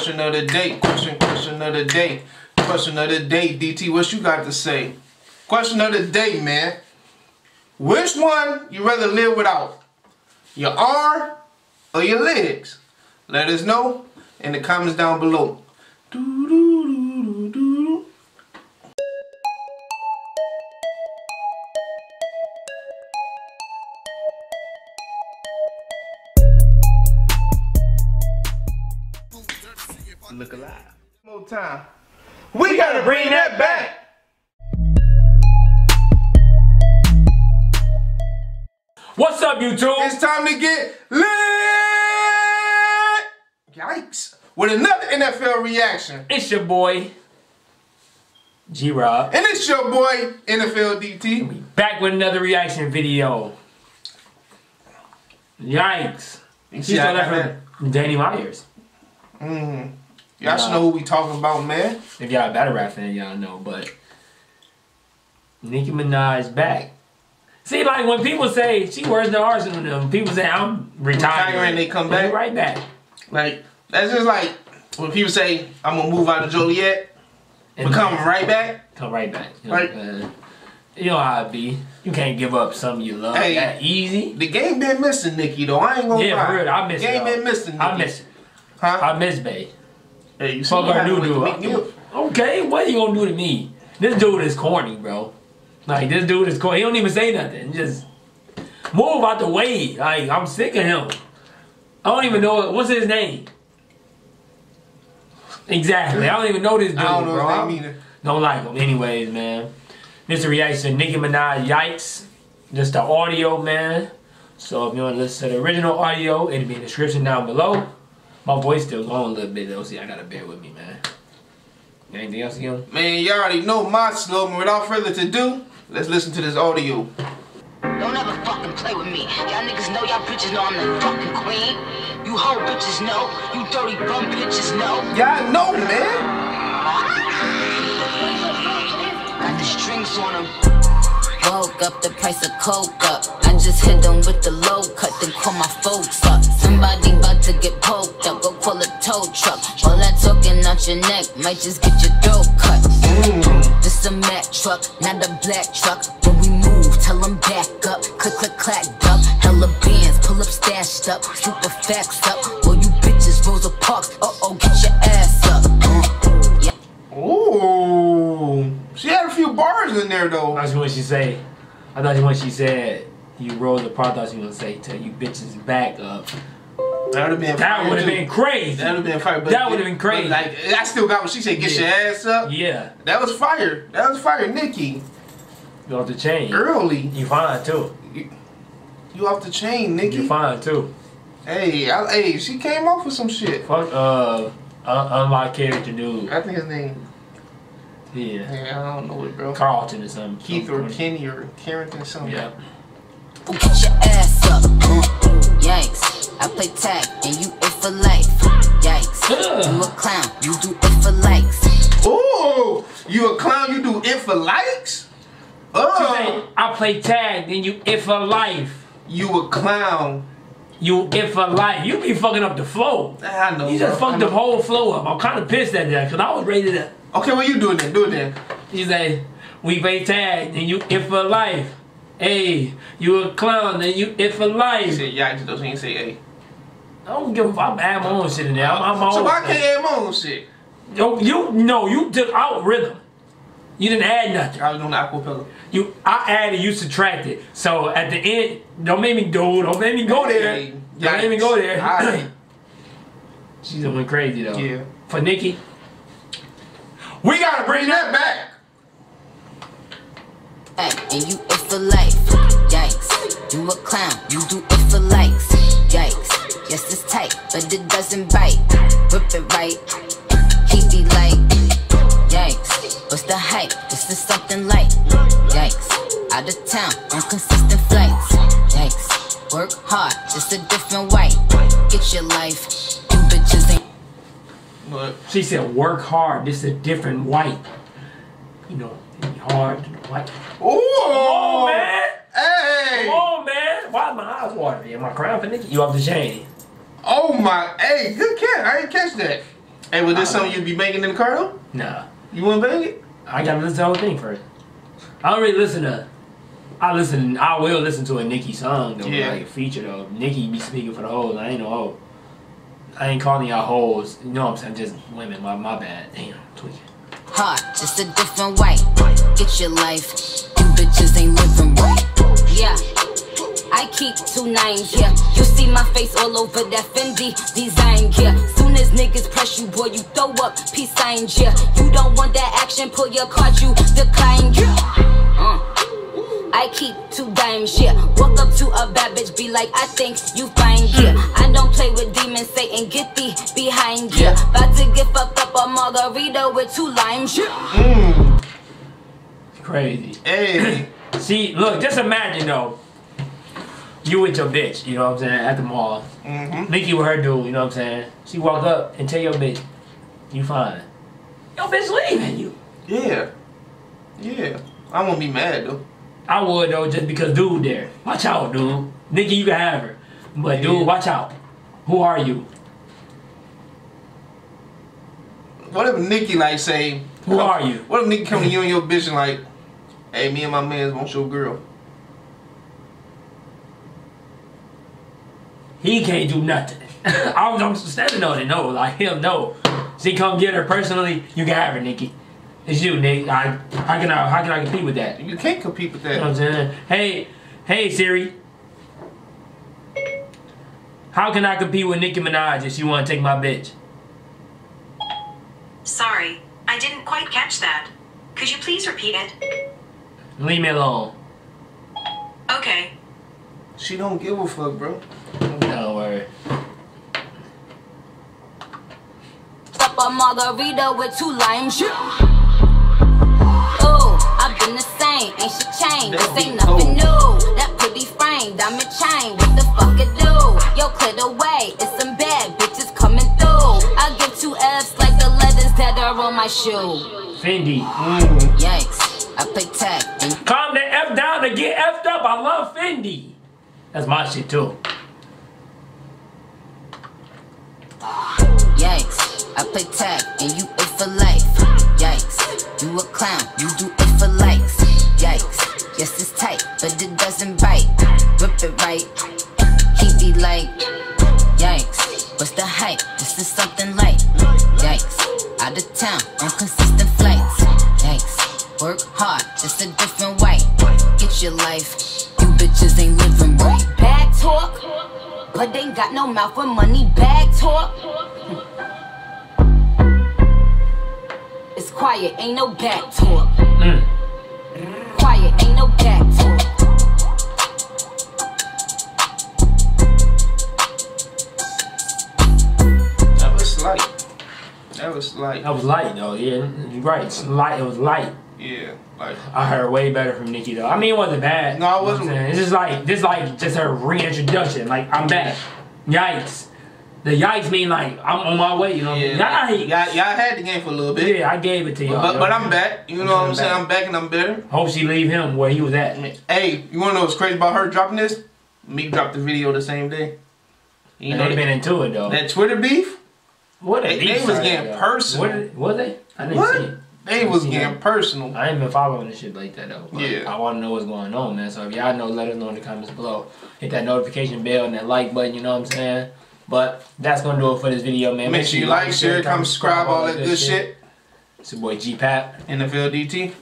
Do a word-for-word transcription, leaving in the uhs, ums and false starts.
question of the day, question, question of the day, question of the day. D T, what you got to say? Question of the day, man. Which one you rather live without? Your arm or your legs? Let us know in the comments down below. Doo doo doo doo doo. Look alive. One more time. We gotta bring that back. What's up, YouTube? It's time to get lit! Yikes. With another N F L reaction. It's your boy, G-Rob. And it's your boy, N F L D T. We back with another reaction video. Yikes. You see all that from Danny Myers. Mm-hmm. Y'all should know who we talking about, man. If y'all a battle rap fan, y'all know, but Nicki Minaj back. See, like when people say she wears the arsenal on them, people say I'm retiring, retiring they come back right back. Like that's just like when people say I'm gonna move out of Joliet, and but come right back, come right back. You know, right. Uh, you know how it be. You can't give up something you love. Hey, that easy. The game been missing Nicki though. I ain't gonna yeah, lie. For real, I miss it. Game been missing Nicki. I miss it. Huh? I miss Bae. Hey, you see what I do to okay, what are you gonna do to me? This dude is corny, bro. Like this dude is cool. He don't even say nothing. Just move out the way. Like I'm sick of him. I don't even know what's his name. Exactly. I don't even know this dude, I don't know bro. His name either. Don't like him. Anyways, man. This is a reaction. Nicki Minaj. Yikes. Just the audio, man. So if you want to listen to the original audio, it'll be in the description down below. My voice still going a little bit though. See, I gotta bear with me, man. Anything else, you know? Man, you already know my slogan. Without further ado, let's listen to this audio. Don't ever fucking play with me. Y'all niggas know, y'all bitches know I'm the fucking queen. You hoe bitches know, you dirty bum bitches know. Y'all know, man. Got the strings on them. Woke up, the price of coke up. I just hit them with the low cut, then call my folks up. Somebody about to get poked up, go pull a tow truck. All that talking out your neck might just get your throat cut. Mm. This a Mack truck, not a black truck. When we move, tell them back up. Click, click, clack, duck. Hella bands, pull up, stashed up. Super facts up. All you bitches, Rosa Parks. Uh-oh, get your ass up. Mm. Yeah. Ooh. She had a few bars in there, though. I thought when she said, I thought when she said, you rolled the part, I thought she was going to say, tell you bitches back up. That would have been, been, been crazy. That would have been fire. But that would have been crazy. Like I still got what she said. Get yeah. your ass up. Yeah. That was fire. That was fire, Nicki. You off the chain. Early. You fine too. You, you off the chain, Nicki. You fine too. Hey, I, hey, she came off with some shit. Fuck uh, unlocked character dude. I think his name. Yeah. Yeah, I don't know it, bro. Carlton or something. Keith or Kenny or Carrington or something. Yeah. Get your ass up. Yikes. I play tag and you it for life. Yikes. Ugh. You a clown, you do it for likes. Ooh, you a clown, you do it for likes? Oh. I play tag, then you it for life. You a clown. You it for life. You be fucking up the flow. I know. You just bro. fucked the whole flow up. I'm kind of pissed at that because I was ready to. Okay, well, you do it then. Do it then. She say, we play tag, then you it for life. Hey, you a clown, then you it for life. She said, yikes, though. She ain't say, hey. I don't give a fuck. I'm adding my own shit in there. I'm, I'm so why can't add my own shit? Yo, you no, you took out rhythm. You didn't add nothing. I was doing the acapella. You, I added, you subtracted. So at the end, don't make me do. Don't make me go there. Hey, don't make me go there. I, she's going crazy though. Yeah. For Nicki, we gotta bring that back. And you it for life. Yikes. You a clown. You do it for likes. Yikes. Yes, it's tight, but it doesn't bite. Whip it right. He be like, yikes. What's the hype? This is something like, yikes. Out of town on consistent flights. Yikes. Work hard, just a different way. Get your life. You bitches ain't. Look, she said, work hard, just a different white. You know, hard to the white. Oh, man. Hey. Come on, man. Why is my eyes watering? Am I crying for Nicki? You off the chain. Oh my, hey, good catch. I didn't catch that. Hey, was this something you'd be making in the car though? Nah. You wanna bang it? I gotta listen to the whole thing first. I don't really listen to I listen I will listen to a Nicki song though, yeah. Like a feature though. Nicki be speaking for the hoes. I ain't no hoe. I ain't calling y'all hoes. You know what I'm saying? Just women, my my bad. Damn, tweaking. Hard, just a different way. Get your life. You bitches ain't living right. Yeah. I keep two nines, yeah. You see my face all over that Fendi design, yeah. Soon as niggas press you, boy, you throw up peace signs, yeah. You don't want that action, pull your card, you decline, yeah. Uh. I keep two dimes, yeah. Walk up to a bad bitch, be like, I think you fine, yeah. I don't play with demons, Satan, get thee behind, yeah. About to get fucked up a margarita with two limes, yeah. Mm. Crazy. Hey. See, look, just imagine, though. You with your bitch, you know what I'm saying, at the mall. Mm-hmm. Nicki with her dude, you know what I'm saying. She walk up and tell your bitch, you fine. Your bitch leaving you. Yeah. Yeah. I won't be mad, though. I would, though, just because dude there. Watch out, dude. Nicki, you can have her. But, yeah. Dude, watch out. Who are you? What if Nicki, like, say... Who come, are you? What if Nicki come to you and your bitch and, like, hey, me and my mans want your girl. He can't do nothing. I'm, I'm stepping on it, no. Like, him, no. She come get her personally, you can have her, Nicki. It's you, Nick. I, how, can I, how can I compete with that? You can't compete with that. You know what I'm saying? Hey, hey, Siri. How can I compete with Nicki Minaj if she want to take my bitch? Sorry, I didn't quite catch that. Could you please repeat it? Leave me alone. Okay. She don't give a fuck, bro. Don't worry. Up a margarita with two limes. Ooh, I've been the same. Ain't she changed? This ain't nothing new. That pretty frame, diamond chain. What the fuck it do? Yo, clear the way. It's some bad bitches coming through. I give two F's like the letters that are on my shoe. Fendi. Mm. Yikes. I play tag. Calm the F down to get F'd up. I love Fendi. That's my shit too. Yikes, I play tag and you it for life. Yikes, you a clown, you do it for likes. Yikes, yes it's tight, but it doesn't bite. Rip it right, he be like, yikes, what's the hype? This is something light. Yikes, out of town on consistent flights. Yikes, work hard, just a different way. Get your life, you bitches ain't living right. Bad talk. But they ain't got no mouth for money bag talk. It's quiet, ain't no back talk. Mm. Quiet, ain't no back talk. That was light. That was light. That was light though, yeah. You're right. It's light, it was light. Yeah, like I heard way better from Nicki though. I mean, it wasn't bad. No, it wasn't. You know it's just like this, like just her reintroduction. Like I'm back. Yikes. The yikes mean like I'm on my way. You know what yeah, I mean? Y'all had the game for a little bit. Yeah, I gave it to y'all. But, but I'm back. You know what I'm, I'm saying? I'm back and I'm better. Hope she leave him where he was at. Hey, you wanna know what's crazy about her dropping this? Meek dropped the video the same day. You know they've been into it though. That Twitter beef. What they, they was getting personal. Was they? I didn't what? see it. They was getting personal. I ain't been following this shit like that though. Like, yeah. I want to know what's going on, man. So if y'all know, let us know in the comments below. Hit that notification bell and that like button, you know what I'm saying? But that's going to do it for this video, man. Make, Make sure you like, share, comment, subscribe, all that good shit. shit. It's your boy G Pat. N F L D T.